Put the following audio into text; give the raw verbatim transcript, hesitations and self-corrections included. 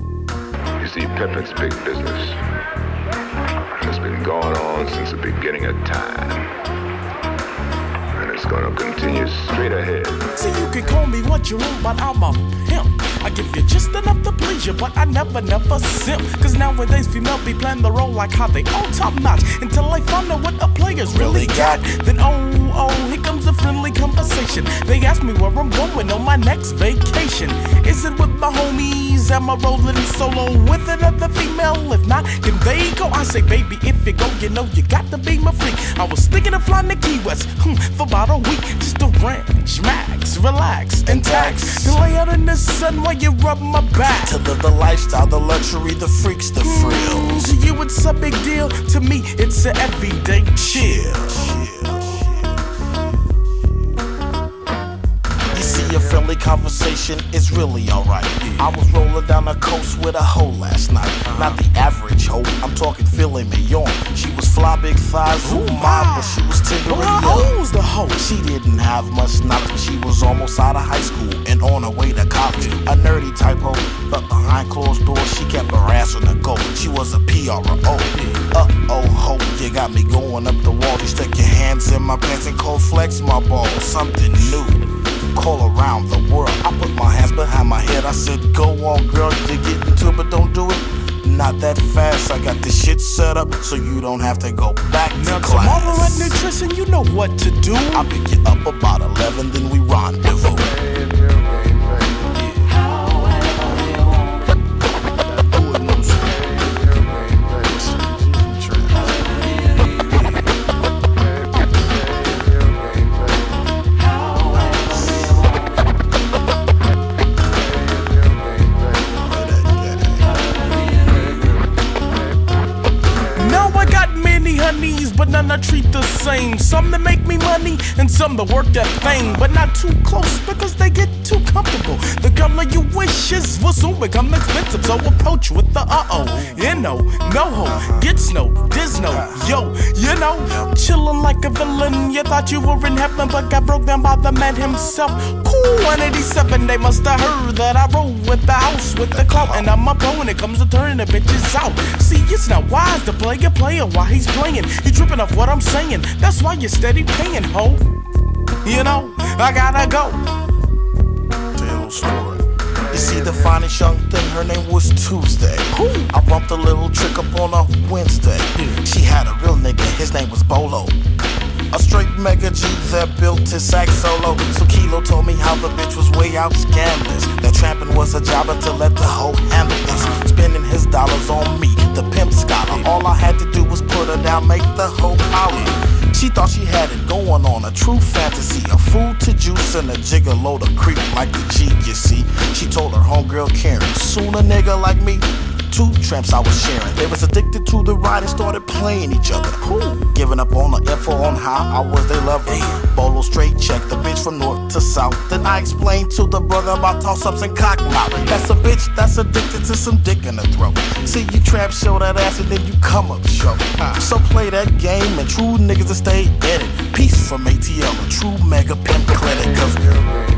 You see, Pippin's big business has been going on since the beginning of time. It's gonna continue straight ahead. See, you can call me what you want, but I'm a himp. I give you just enough to please you, but I never, never simp. Cause nowadays female be playing the role like how they all top notch. Until I find out what the players really got, then oh, oh, here comes a friendly conversation. They ask me where I'm going on my next vacation. Is it with my homies? Am I rolling solo with another female? If not, then they go. I say, baby, if you go, you know you got to be my freak. I was thinking of flying to Key West hmm, for about a week, just to ranch, max, relax, and tax. To lay out in the sun while you rub my back. To the, the lifestyle, the luxury, the freaks, the frills. To you, it's a big deal. To me, it's an everyday chill. You see, a friendly conversation is really alright. Yeah. I was rolling down the coast with a hoe last night. Uh-huh. Not the average hoe, I'm talking filet mignon. She was fly, big thighs, ooh, my, but she was tendering. Well, the hoe. She didn't have much knowledge. She was almost out of high school and on her way to college. A nerdy type hoe, but behind closed doors, she kept her ass on the go. She was a P R O. Uh-oh, hoe, you got me going up the wall. You stuck your hands in my pants and cold flex my balls. Something new. Call around the world. I put my hands behind my head. I said, go on, girl, you get into it, but don't do it. Not that fast. I got this shit set up so you don't have to go back to now, class. Tomorrow at nutrition, you know what to do. I pick you up about eleven, then we rendezvous. But none I treat the same. Some that make me money and some that work that thing. But not too close because they get too comfortable. The girl of your wishes will soon become expensive. So approach with the uh-oh, you know, no ho, gets no, dis no, yo, you know. Chillin' like a villain, you thought you were in heaven, but got broke down by the man himself. Cool one eighty-seven, they must have heard that I roll with the house, with the clout. And I'm a pro when it comes to turning the bitches out. See, it's not wise to play a player while he's playing. You're tripping off what I'm saying, that's why you're steady paying, ho. You know, I gotta go. Tell story. You see the finest young thing, her name was Tuesday. Ooh. I bumped a little trick up on her Wednesday. Yeah. She had a real nigga, his name was Bolo. A straight mega G that built his sax solo. So Kilo told me how the bitch was way out scandalous. That tramping was a job until let the hoe handle this. Spending his dollars on me, the pimp scholar. All I had to do was put her down, make the hoe holler. She thought she had it going on, a true fantasy. A fool to juice and a gigolo to creep like the G, you see. She told her homegirl Karen, soon a nigga like me. Two tramps I was sharing. They was addicted to the ride and started playing each other. Ooh. Giving up on the info on how I was their lover. Bolo straight checked the bitch from north to south. Then I explained to the brother about toss-ups and cock mouth. That's a bitch that's addicted to some dick in the throat. See, you tramp show that ass and then you come up show. Uh. So play that game and true niggas that stay in it. Peace from A T L, a true mega pimp clinic.